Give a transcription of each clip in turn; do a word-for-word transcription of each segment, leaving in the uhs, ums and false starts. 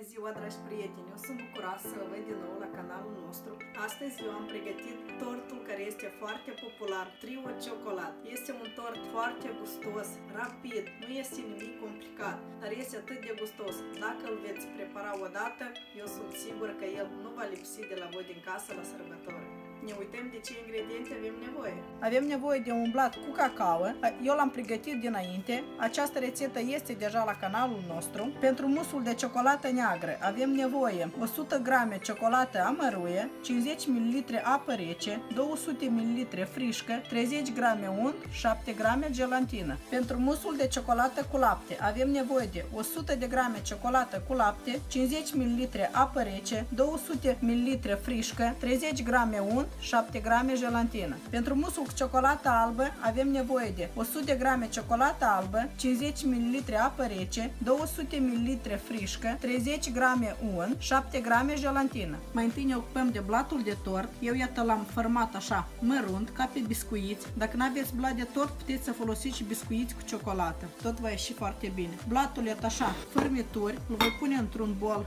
Bună ziua, dragi prieteni! Eu sunt bucuroasă să vă văd din nou la canalul nostru. Astăzi eu am pregătit tortul care este foarte popular, Trio Ciocolata. Este un tort foarte gustos, rapid, nu este nimic complicat, dar este atât de gustos. Dacă îl veți prepara odată, eu sunt sigură că el nu va lipsi de la voi din casă la sărbători. Ne uităm de ce ingrediente avem nevoie. Avem nevoie de un blat cu cacao. Eu l-am pregătit dinainte. Această rețetă este deja la canalul nostru. Pentru musul de ciocolată neagră avem nevoie o sută grame ciocolată amăruie, cincizeci mililitri apă rece, două sute mililitri frișcă, treizeci grame unt, șapte grame gelatină. Pentru musul de ciocolată cu lapte avem nevoie de o sută de grame ciocolată cu lapte, cincizeci mililitri apă rece, două sute mililitri frișcă, treizeci grame unt, șapte grame gelatină. Pentru musul cu ciocolată albă avem nevoie de o sută grame ciocolată albă, cincizeci mililitri apă rece, două sute mililitri frișcă, treizeci grame unt, șapte grame gelatină. Mai întâi ne ocupăm de blatul de tort. Eu iată l-am format așa mărunt, ca pe biscuiți. Dacă nu aveți blat de tort, puteți să folosiți și biscuiți cu ciocolată. Tot va ieși foarte bine. Blatul e așa, fărmituri, îl voi pune într-un bol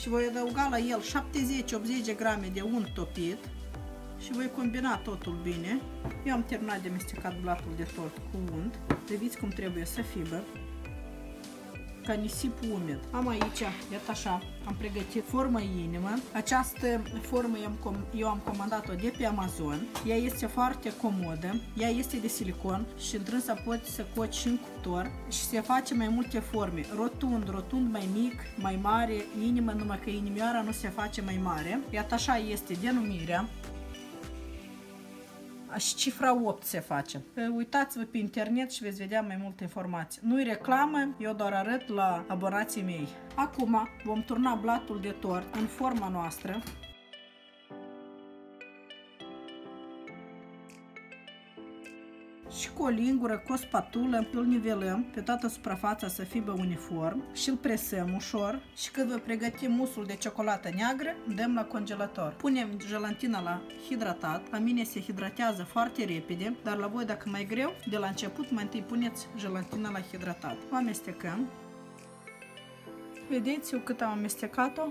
și voi adăuga la el șaptezeci optzeci de grame de unt topit și voi combina totul bine. Eu am terminat de amestecat blatul de tort cu unt. Priviți cum trebuie să fibă, ca nisip umed. Am aici, iată așa, am pregătit formă inimă. Această formă eu am comandat-o de pe Amazon. Ea este foarte comodă, ea este de silicon și întrânsa poți să coci și în cuptor și se face mai multe forme. Rotund, rotund mai mic, mai mare, inimă, numai că inimioara nu se face mai mare. Iată așa este denumirea. Și cifra opt se face. Uitați-vă pe internet și veți vedea mai multe informații. Nu-i reclamă, eu doar arăt la abonații mei. Acum vom turna blatul de tort în forma noastră. Și cu o lingură, cu o spatulă, îl nivelăm pe toată suprafața să fibă uniform și îl presăm ușor. Și când vă pregătim musul de ciocolată neagră, dăm la congelator. Punem gelatina la hidratat. La mine se hidratează foarte repede, dar la voi dacă mai greu, de la început mai întâi puneți gelatina la hidratat. O amestecăm. Vedeți eu cât am amestecat-o?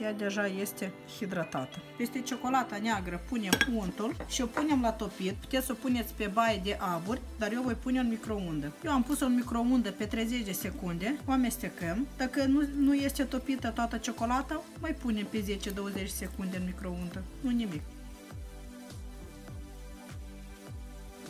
Ea deja este hidratată. Peste ciocolata neagră punem untul și o punem la topit. Puteți să o puneți pe baie de aburi, dar eu voi pune în microundă. Eu am pus-o în microundă pe treizeci de secunde, o amestecăm. Dacă nu, nu este topită toată ciocolata, mai punem pe zece douăzeci secunde în microundă. Nu nimic.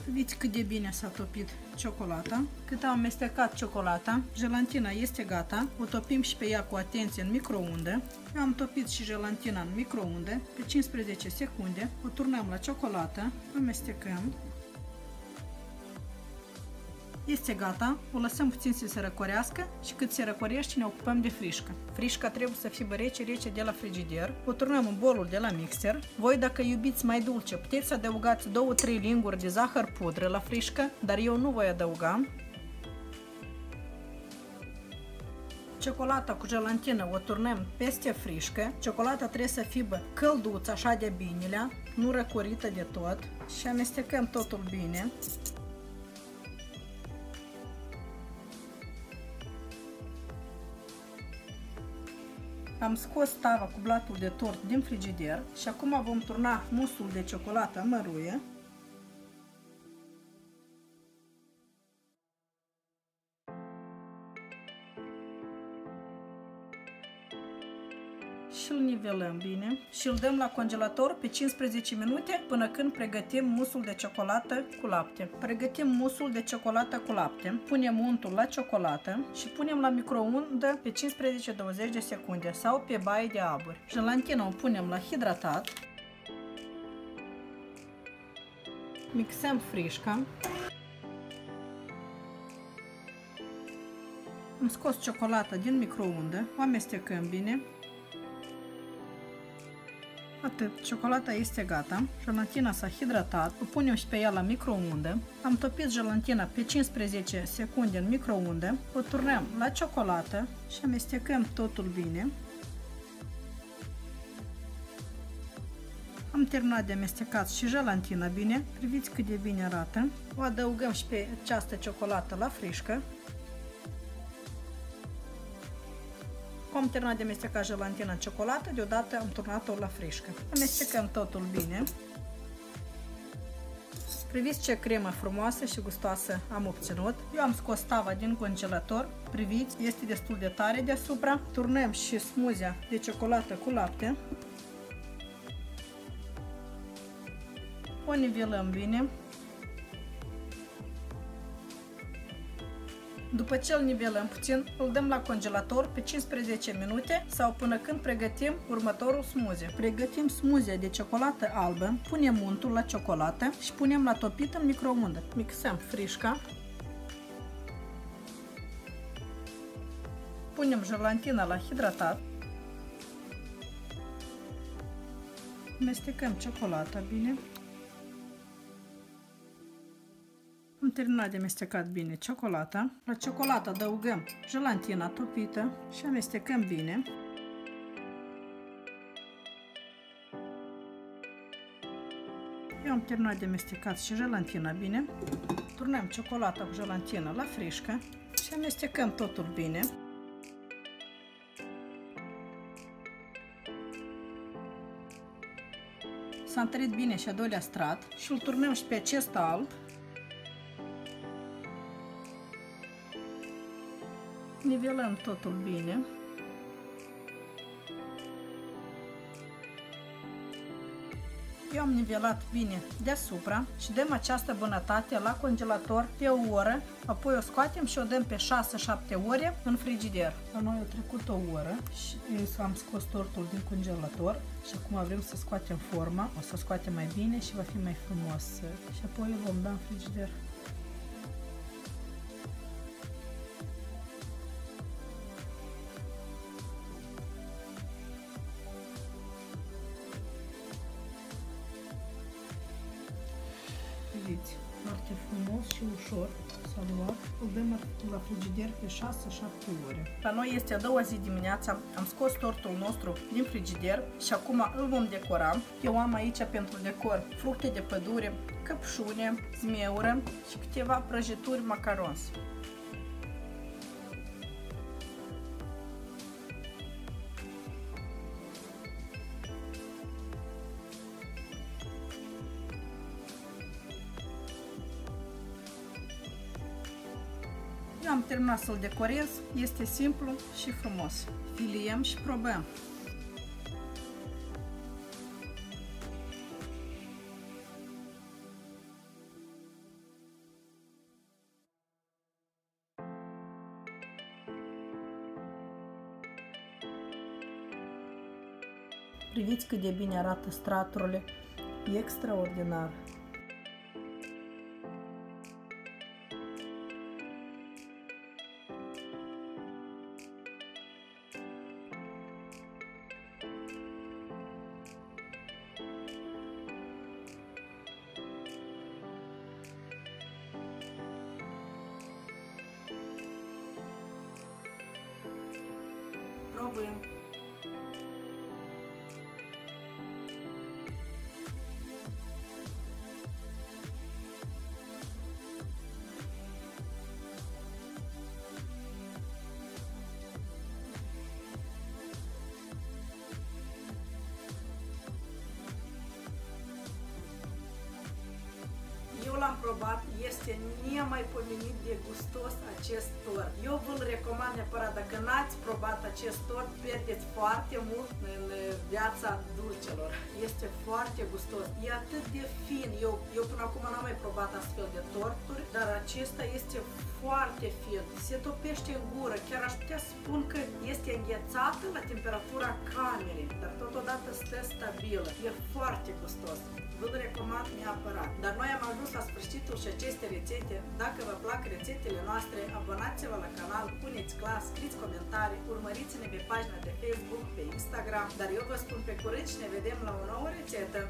Vedeți cât de bine s-a topit ciocolata. Cât am amestecat ciocolata, gelatina este gata. O topim și pe ea cu atenție în microundă. Eu am topit și gelatina în microundă pe cincisprezece secunde. O turnăm la ciocolată, amestecăm. Este gata, o lăsăm puțin să se răcorească și cât se răcorește ne ocupăm de frișcă. Frișca trebuie să fie rece, rece de la frigider. O turnăm în bolul de la mixer. Voi dacă iubiți mai dulce, puteți să adăugați două trei linguri de zahăr pudră la frișcă, dar eu nu voi adăuga. Ciocolata cu gelatină o turnăm peste frișcă. Ciocolata trebuie să fibă călduță, așa de binelea, nu răcorită de tot. Și amestecăm totul bine. Am scos tava cu blatul de tort din frigider și acum vom turna musul de ciocolată amăruie. Și îl nivelăm bine și îl dăm la congelator pe cincisprezece minute până când pregătim musul de ciocolată cu lapte. Pregătim musul de ciocolată cu lapte, punem untul la ciocolată și punem la microundă pe cincisprezece douăzeci de secunde sau pe baie de abur. Gelatina o punem la hidratat. Mixăm frișca. Am scos ciocolata din microundă, o amestecăm bine. Atât, ciocolata este gata, gelatina s-a hidratat, o punem și pe ea la microundă. Am topit gelatina pe cincisprezece secunde în microundă, o turnăm la ciocolată și amestecăm totul bine. Am terminat de amestecat și gelatina bine, priviți cât de bine arată. O adăugăm și pe această ciocolată la frișcă. Cu am terminat de amestecat gelatina în ciocolată, deodată am turnat-o la frișcă. Amestecăm totul bine. Priviți ce cremă frumoasă și gustoasă am obținut. Eu am scos tava din congelator. Priviți, este destul de tare deasupra. Turnăm și smuzia de ciocolată cu lapte. O nivelăm bine. După ce îl nivelăm puțin, îl dăm la congelator pe cincisprezece minute sau până când pregătim următorul smoothie. Pregătim smoothie de ciocolată albă, punem untul la ciocolată și punem la topit în microundă. Mixăm frișca. Punem gelatina la hidratat. Amestecăm ciocolata bine. Am terminat de amestecat bine ciocolata. La ciocolată adăugăm gelatina topită și amestecăm bine. Eu am terminat de amestecat și gelatina bine. Turnăm ciocolata cu gelatina la frișcă și amestecăm totul bine. S-a întărit bine și a doilea strat și îl turnăm și pe acesta alb. Nivelăm totul bine. Eu am nivelat bine deasupra și dăm această bunătate la congelator pe o oră, apoi o scoatem și o dăm pe șase șapte ore în frigider. La noi a trecut o oră și am scos tortul din congelator și acum vrem să scoatem forma, o să scoatem mai bine și va fi mai frumos și apoi îl vom da în frigider. Vedeți, foarte frumos și ușor s-a luat. Îl dăm la frigider pe șase șapte ore. La noi este a doua zi dimineața, am scos tortul nostru din frigider și acum îl vom decora. Eu am aici pentru decor fructe de pădure, căpșune, zmeură și câteva prăjituri macarons. Eu am terminat să-l decorez, este simplu și frumos. Filiem și probăm. Priviți cât de bine arată straturile, e extraordinar! Probăm. Eu l-am probat, este nemaipomenit de gustos acest tort. Eu vă-l recomand neapărat, dacă n-ați probat acest tort, pierdeți foarte mult în viața dulcelor. Este foarte gustos, e atât de fin, eu, eu până acum n-am mai probat astfel de torturi, dar acesta este foarte fin, se topește în gură, chiar aș putea spun că este înghețată la temperatura camerei, dar totodată stă stabilă, e foarte gustos. Vă-l recomand neapărat. Dar noi am ajuns la sfârșitul și aceste rețete. Dacă vă plac rețetele noastre, abonați-vă la canal, puneți clas, scriți comentarii, urmăriți-ne pe pagina de Facebook, pe Instagram. Dar eu vă spun pe curând și ne vedem la o nouă rețetă!